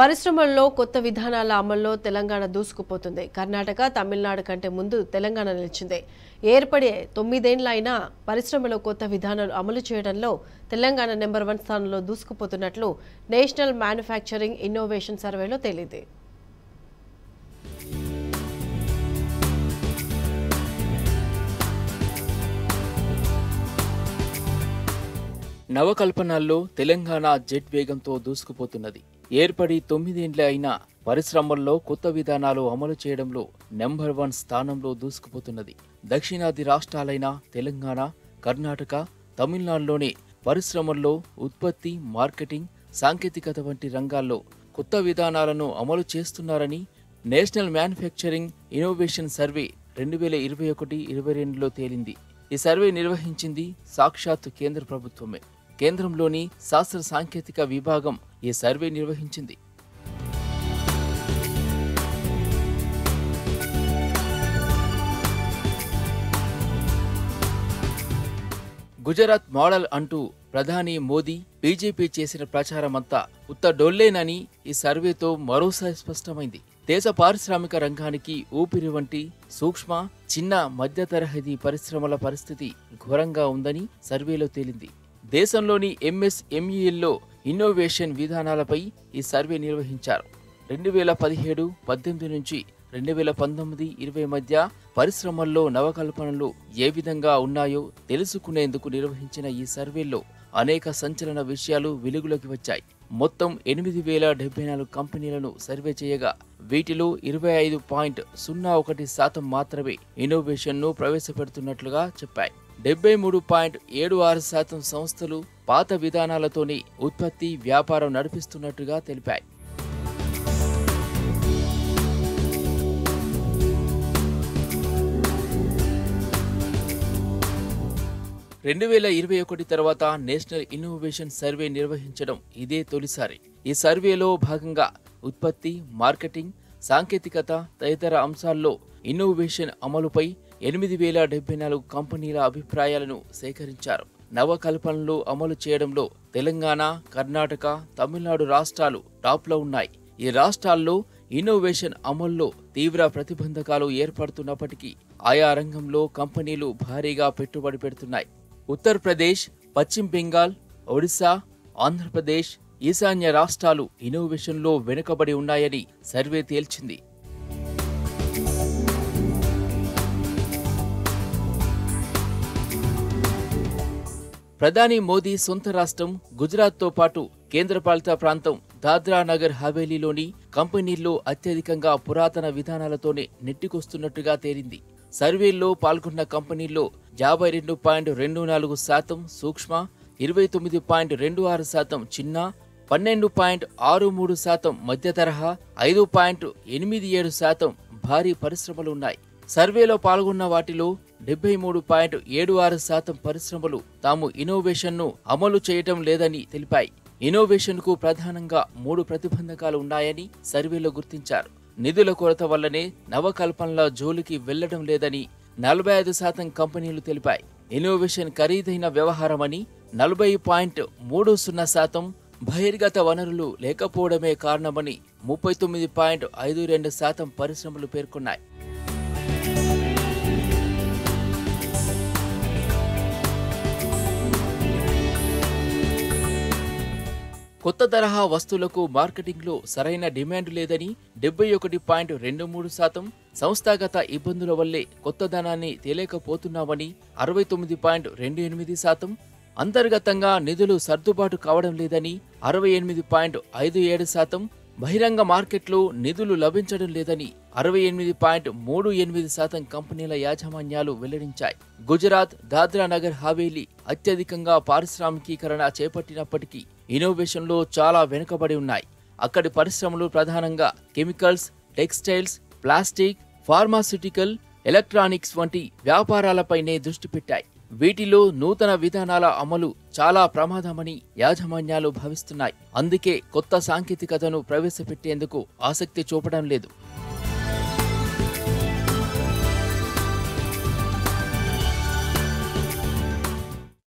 పరిశ్రమల్లో కొత్త విధానాల అమల్లో తెలంగాణ దూసుకుపోతుంది. కర్ణాటక, తమిళనాడు కంటే ముందు తెలంగాణ నిలిచింది. ఏర్పడే 9 ఏళ్ల అయినా పరిశ్రమల్లో కొత్త విధానాలు అమలు చేయడంలో తెలంగాణ నెంబర్ 1 స్థానంలో దూసుకుపోతున్నట్లు నేషనల్ మ్యానుఫ్యాక్చరింగ్ ఇన్నోవేషన్ సర్వేలో తేలింది. నవకల్పనల్లో తెలంగాణ జెట్ వేగంతో దూసుకుపోతున్నది. ఏర్పడి 9 ఏళ్ల అయినా పరిశ్రమల్లో కొత్త విధానాలు అమలు చేయడంలో నెంబర్ 1 స్థానంలో దూసుకుపోతున్నది. దక్షిణాది రాష్ట్రాలైన తెలంగాణ, కర్ణాటక, తమిళనాడులోని పరిశ్రమల్లో ఉత్పత్తి, మార్కెటింగ్, సాంకేతికత వంటి రంగాల్లో కొత్త విధానాలను అమలు చేస్తున్నారని నేషనల్ మ్యానుఫ్యాక్చరింగ్ ఇన్నోవేషన్ సర్వే 2021-22లో తేలింది. ఈ సర్వే నిర్వహించింది సాక్షాత్ కేంద్ర ప్రభుత్వమే. కేంద్రంలోని శాస్త్ర సాంకేతిక విభాగం ఈ సర్వే నిర్వహించింది. గుజరాత్ మోడల్ అంటూ ప్రధాని మోదీ, బీజేపీ చేసిన ప్రచారమంతా ఉత్త డొల్లేనని ఈ సర్వేతో మరోసారి స్పష్టమైంది. దేశ పారిశ్రామిక రంగానికి ఊపిరి వంటి సూక్ష్మ, చిన్న, మధ్య తరహది పరిశ్రమల పరిస్థితి ఘోరంగా ఉందని సర్వేలో తేలింది. దేశంలోని MSMEల్లో ఇన్నోవేషన్ విధానాలపై ఈ సర్వే నిర్వహించారు. 2017-18 నుంచి 2019-20 మధ్య పరిశ్రమల్లో నవకల్పనలు ఏ విధంగా ఉన్నాయో తెలుసుకునేందుకు నిర్వహించిన ఈ సర్వేలో అనేక సంచలన విషయాలు వెలుగులోకి వచ్చాయి. మొత్తం 8,074 కంపెనీలను సర్వే చేయగా వీటిలో 25.01% మాత్రమే ఇన్నోవేషన్ను ప్రవేశపెడుతున్నట్లుగా చెప్పాయి. 73.76% సంస్థలు పాత విధానాలతోనే ఉత్పత్తి, వ్యాపారం నడిపిస్తున్నట్టుగా తెలిపాయి.2021 తర్వాత నేషనల్ ఇన్నోవేషన్ సర్వే నిర్వహించడం ఇదే తొలిసారి. ఈ సర్వేలో భాగంగా ఉత్పత్తి, మార్కెటింగ్, సాంకేతికత తదితర అంశాల్లో ఇన్నోవేషన్ అమలుపై 8,074 కంపెనీల అభిప్రాయాలను సేకరించారు. నవకల్పనలు అమలు చేయడంలో తెలంగాణ, కర్ణాటక, తమిళనాడు రాష్ట్రాలు టాప్లో ఉన్నాయి. ఈ రాష్ట్రాల్లో ఇన్నోవేషన్ అమల్లో తీవ్ర ప్రతిబంధకాలు ఏర్పడుతున్నప్పటికీ ఆయా రంగంలో కంపెనీలు భారీగా పెట్టుబడి పెడుతున్నాయి. ఉత్తరప్రదేశ్, పశ్చిమ బెంగాల్, ఒడిశా, ఆంధ్రప్రదేశ్, ఈశాన్య రాష్ట్రాలు ఇన్నోవేషన్లో వెనుకబడి ఉన్నాయని సర్వే తేల్చింది. ప్రధాని మోదీ సొంత రాష్ట్రం గుజరాత్తో పాటు కేంద్రపాలిత ప్రాంతం దాద్రా నగర్ హవేలీలోని కంపెనీల్లో అత్యధికంగా పురాతన విధానాలతోనే నెట్టికొస్తున్నట్టుగా తేలింది. సర్వేల్లో పాల్గొన్న కంపెనీల్లో 52.24% సూక్ష్మ, 29.26% చిన్న, 12.63% మధ్య తరహా, 5.87% భారీ పరిశ్రమలు ఉన్నాయి. సర్వేలో పాల్గొన్న వాటిలో 73.76% పరిశ్రమలు తాము ఇన్నోవేషన్ను అమలు చేయటం లేదని తెలిపాయి. ఇన్నోవేషన్కు ప్రధానంగా 3 ప్రతిబంధకాలు ఉన్నాయని సర్వేలో గుర్తించారు. నిధుల కొరత వల్లనే నవకల్పనల జోలికి వెళ్లడం లేదని 45% కంపెనీలు తెలిపాయి. ఇన్నోవేషన్ ఖరీదైన వ్యవహారమని 40.30% బహిర్గత వనరులు లేకపోవడమే కారణమని 39.52% పరిశ్రమలు పేర్కొన్నాయి. కొత్త తరహా వస్తువులకు మార్కెటింగ్లో సరైన డిమాండ్ లేదని 71.23%, సంస్థాగత ఇబ్బందుల వల్లే కొత్త ధనాన్ని తేలేకపోతున్నామని 69.28%, అంతర్గతంగా నిధులు సర్దుబాటు కావడం లేదని 68.57%, బహిరంగ మార్కెట్లో నిధులు లభించడం లేదని 68.38% కంపెనీల యాజమాన్యాలు వెల్లడించాయి. గుజరాత్, దాద్రా నగర్ హవేలీ అత్యధికంగా పారిశ్రామికీకరణ చేపట్టినప్పటికీ ఇన్నోవేషన్లో చాలా వెనుకబడి ఉన్నాయి. అక్కడి పరిశ్రమలు ప్రధానంగా chemicals, textiles, plastic, pharmaceutical, electronics వంటి వ్యాపారాలపైనే దృష్టి పెట్టాయి. వీటిలో నూతన విధానాల అమలు చాలా ప్రమాదమని యాజమాన్యాలు భావిస్తున్నాయి. అందుకే కొత్త సాంకేతికతను ప్రవేశపెట్టేందుకు ఆసక్తి చూపడం లేదు.